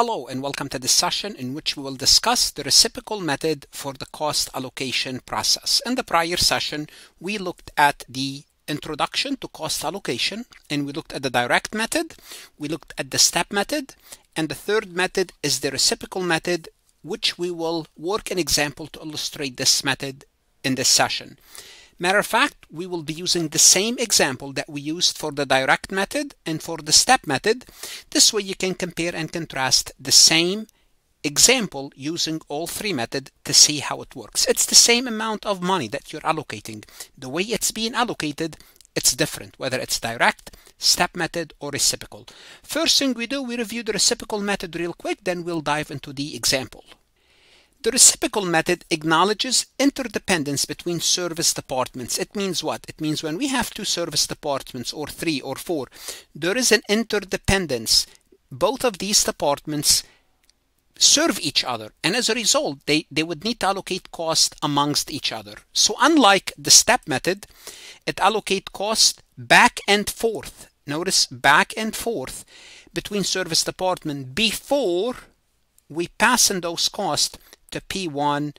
Hello and welcome to this session in which we will discuss the reciprocal method for the cost allocation process. In the prior session, we looked at the introduction to cost allocation and we looked at the direct method, we looked at the step method, and the third method is the reciprocal method, which we will work an example to illustrate this method in this session. Matter of fact, we will be using the same example that we used for the direct method and for the step method. This way you can compare and contrast the same example using all three methods to see how it works. It's the same amount of money that you're allocating. The way it's being allocated, it's different, whether it's direct, step method, or reciprocal. First thing we do, we review the reciprocal method real quick, then we'll dive into the example. The reciprocal method acknowledges interdependence between service departments. It means what? It means when we have two service departments or three or four, there is an interdependence. Both of these departments serve each other, and as a result they would need to allocate cost amongst each other. So unlike the step method, it allocates cost back and forth. Notice back and forth between service department before we pass in those costs to P1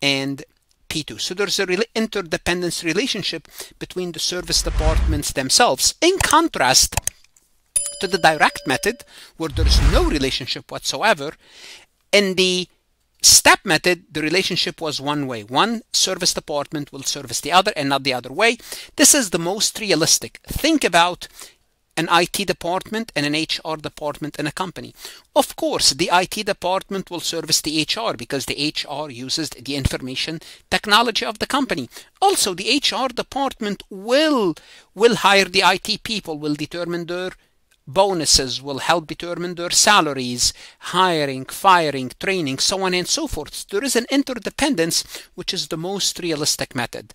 and P2. So there's a interdependence relationship between the service departments themselves, in contrast to the direct method where there's no relationship whatsoever. In the step method, the relationship was one way. One service department will service the other and not the other way. This is the most realistic. Think about an IT department and an HR department in a company. Of course, the IT department will service the HR because the HR uses the information technology of the company. Also, the HR department will hire the IT people, will determine their bonuses, will help determine their salaries, hiring, firing, training, so on and so forth. There is an interdependence, which is the most realistic method.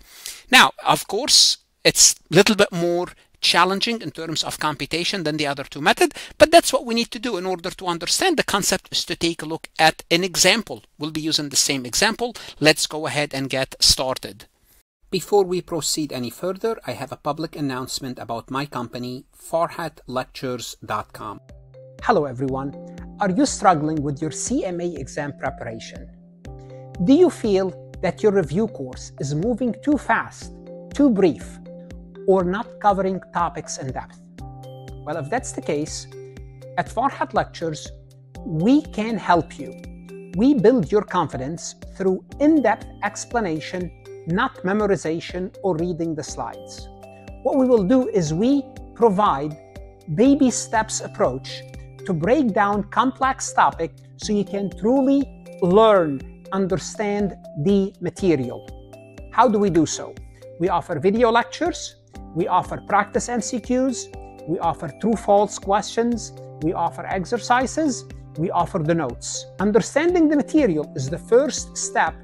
Now, of course, it's a little bit more challenging in terms of computation than the other two methods, but that's what we need to do in order to understand the concept, is to take a look at an example. We'll be using the same example. Let's go ahead and get started. Before we proceed any further, I have a public announcement about my company, FarhatLectures.com. Hello everyone. Are you struggling with your CMA exam preparation? Do you feel that your review course is moving too fast, too brief, or not covering topics in depth? Well, if that's the case, at Farhat Lectures, we can help you. We build your confidence through in-depth explanation, not memorization or reading the slides. What we will do is we provide baby steps approach to break down complex topics so you can truly learn, understand the material. How do we do so? We offer video lectures, we offer practice MCQs, we offer true-false questions, we offer exercises, we offer the notes. Understanding the material is the first step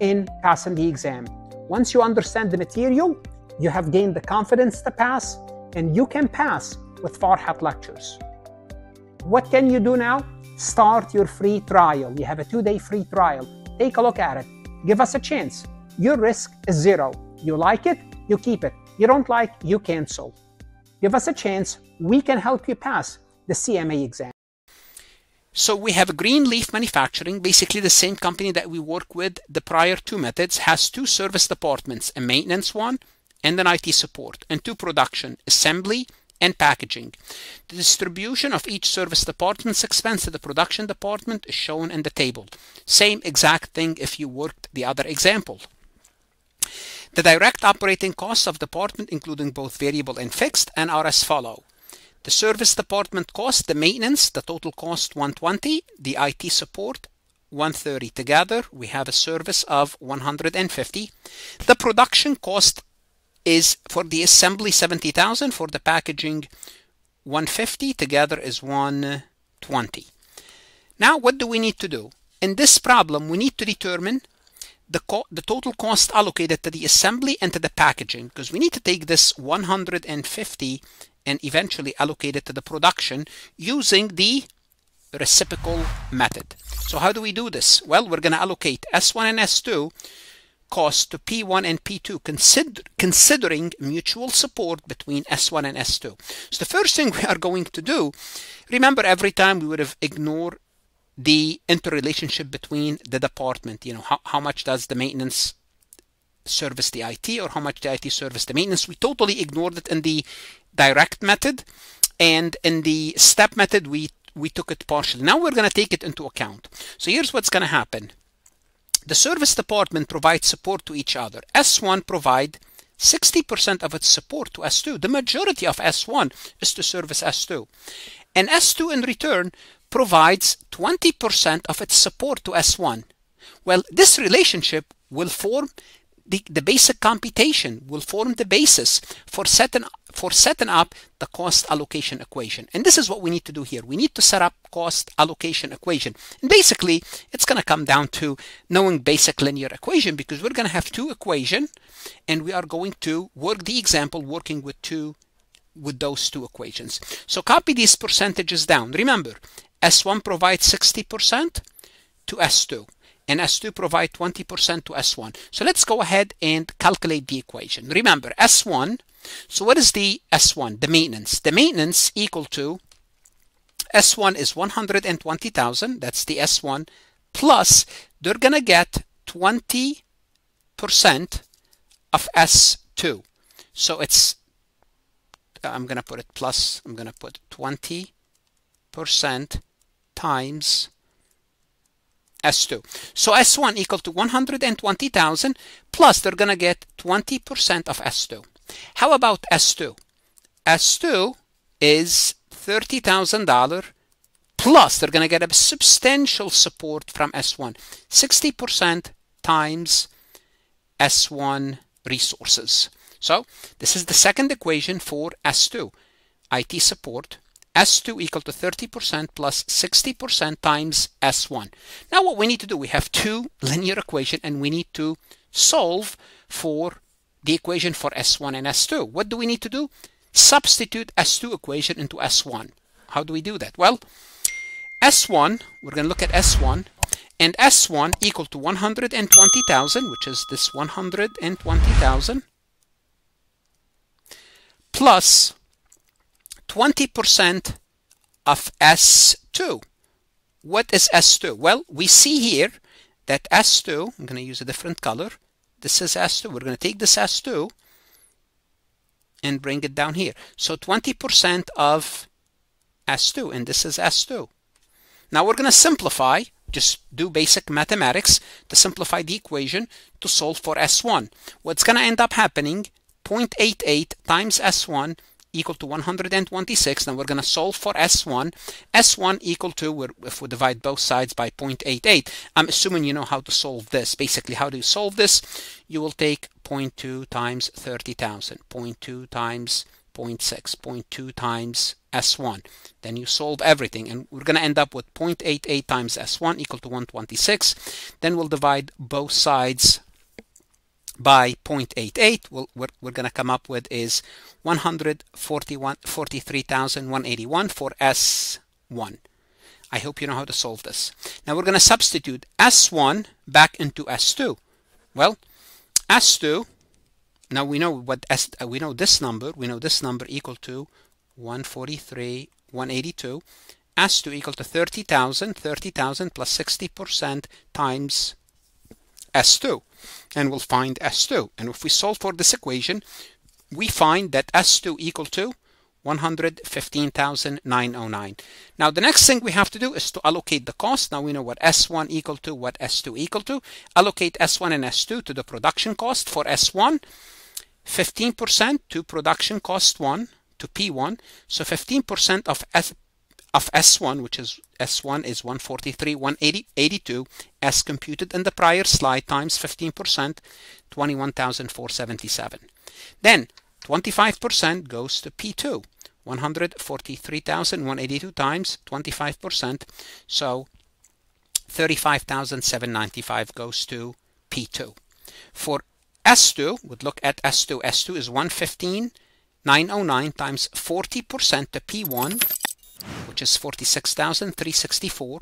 in passing the exam. Once you understand the material, you have gained the confidence to pass, and you can pass with Farhat Lectures. What can you do now? Start your free trial. You have a 2-day free trial. Take a look at it. Give us a chance. Your risk is zero. You like it, you keep it. You don't like, you cancel. Give us a chance. We can help you pass the CMA exam. So we have Greenleaf Manufacturing, basically the same company that we work with the prior two methods, has two service departments, a maintenance one and an IT support, and two production, assembly and packaging. The distribution of each service department's expense to the production department is shown in the table. Same exact thing if you worked the other example. The direct operating costs of department, including both variable and fixed, and are as follow. The service department cost, the maintenance, the total cost 120, the IT support 130. Together, we have a service of 150. The production cost is for the assembly 70,000, for the packaging 150, together is 120. Now, what do we need to do? In this problem, we need to determine the total cost allocated to the assembly and to the packaging, because we need to take this 150 and eventually allocate it to the production using the reciprocal method. So how do we do this? Well, we're going to allocate S1 and S2 cost to P1 and P2, considering mutual support between S1 and S2. So the first thing we are going to do, remember every time we would have ignored the interrelationship between the department, you know, how much does the maintenance service the IT, or how much the IT service the maintenance. We totally ignored it in the direct method, and in the step method we took it partially. Now we're going to take it into account. So here's what's going to happen. The service department provides support to each other. S1 provide 60% of its support to S2. The majority of S1 is to service S2. And S2 in return provides 20% of its support to S1. Well, this relationship will form the basic computation, will form the basis for setting up the cost allocation equation. And this is what we need to do here. We need to set up cost allocation equation. And basically, it's going to come down to knowing basic linear equation, because we're going to have two equations, and we are going to work the example working with those two equations. So copy these percentages down. Remember, S1 provides 60% to S2. And S2 provide 20% to S1. So let's go ahead and calculate the equation. Remember, S1, so what is the S1? The maintenance. The maintenance equal to, S1 is 120,000, that's the S1, plus they're going to get 20% of S2. So it's, I'm going to put it plus, I'm going to put 20% times S2. So S1 equal to 120,000 plus they're going to get 20% of S2. How about S2? S2 is $30,000 plus they're going to get a substantial support from S1. 60% times S1 resources. So this is the second equation for S2. IT support. S2 equal to 30% plus 60% times S1. Now what we need to do, we have two linear equations and we need to solve for the equation for S1 and S2. What do we need to do? Substitute S2 equation into S1. How do we do that? Well, S1, we're going to look at S1, and S1 equal to 120,000, which is this 120,000, plus 20% of S2. What is S2? Well, we see here that S2, I'm going to use a different color. This is S2. We're going to take this S2 and bring it down here. So 20% of S2, and this is S2. Now we're going to simplify, just do basic mathematics to simplify the equation to solve for S1. What's going to end up happening, 0.88 times S1 equal to 126. Now we're going to solve for S1. S1 equal to, if we divide both sides by 0.88, I'm assuming you know how to solve this. Basically, how do you solve this? You will take 0.2 times 30,000, 0.2 times 0.6, 0.2 times S1. Then you solve everything, and we're going to end up with 0.88 times S1 equal to 126. Then we'll divide both sides by 0.88, we're going to come up with is 143,181 for S1. I hope you know how to solve this. Now we're going to substitute S1 back into S2. Well, S2, now we know what we know this number. We know this number equal to 143,182. S2 equal to 30,000. 30,000 plus 60% times S2, and we'll find S2. And if we solve for this equation, we find that S2 equal to 115,909. Now the next thing we have to do is to allocate the cost. Now we know what S1 equal to, what S2 equal to. Allocate S1 and S2 to the production cost. For S1, 15% to production cost 1 to P1. So 15% of S1, which is S1 is 143,182, as computed in the prior slide, times 15%, 21,477. Then 25% goes to P2, 143,182 times 25%, so 35,795 goes to P2. For S2, we'd look at S2. S2 is 115,909 times 40% to P1, which is 46,364,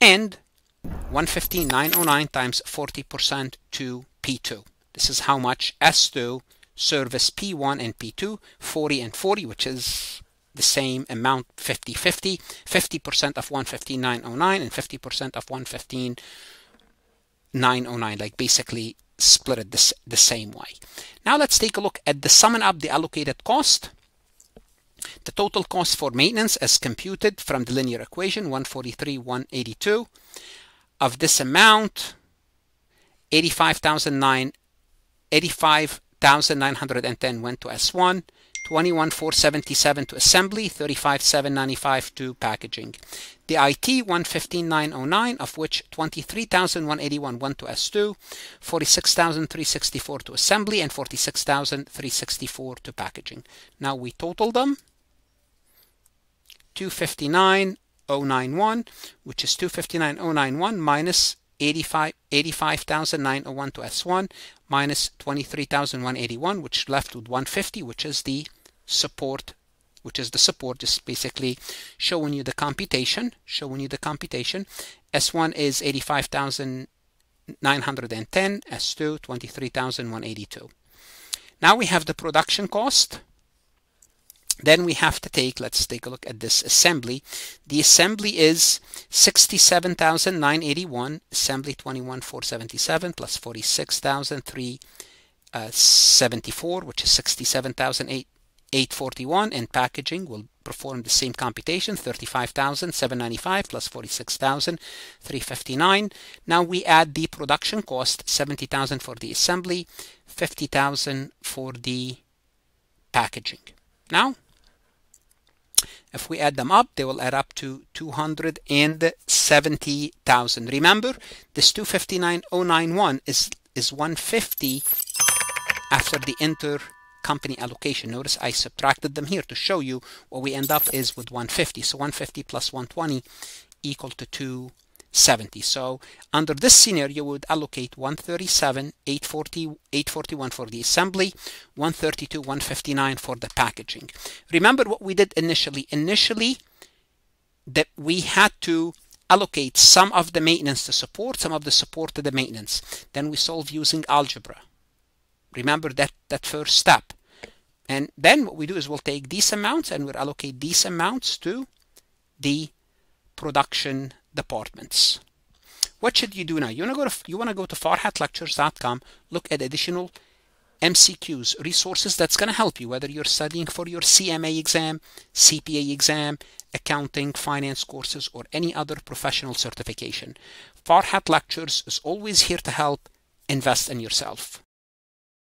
and 115,909 times 40% to P2. This is how much S2 service P1 and P2, 40 and 40, which is the same amount, 50-50, 50% of 115,909 and 50% of 115,909, like basically split it the same way. Now let's take a look at the summing up the allocated cost. The total cost for maintenance as computed from the linear equation, 143,182. Of this amount, 85,910 went to S1, 21,477 to assembly, 35,795 to packaging. The IT, 115,909, of which 23,181 went to S2, 46,364 to assembly, and 46,364 to packaging. Now we total them, 259,091, which is 259,091 minus 85,901 to S1 minus 23,181, which left with 150, which is the support, just basically showing you the computation, S1 is 85,910, S2 23,182. Now we have the production cost. Then we have to take, let's take a look at this assembly. The assembly is 67,981, assembly 21,477 plus 46,374, which is 67,841, and packaging will perform the same computation, 35,795 plus 46,359. Now we add the production cost, 70,000 for the assembly, 50,000 for the packaging. Now, if we add them up, they will add up to 270,000. Remember, this 259,091 is 150 after the intercompany allocation. Notice I subtracted them here to show you what we end up is with 150. So 150 plus 120 equal to 270. So under this scenario, you would allocate 137,841 for the assembly, 132,159 for the packaging. Remember what we did initially. That we had to allocate some of the maintenance to support, some of the support to the maintenance. Then we solve using algebra. Remember that first step. And then what we do is we'll take these amounts and we'll allocate these amounts to the production departments. What should you do now? You want to go to FarhatLectures.com, look at additional MCQs, resources that's going to help you, whether you're studying for your CMA exam, CPA exam, accounting, finance courses, or any other professional certification. Farhat Lectures is always here to help. Invest in yourself.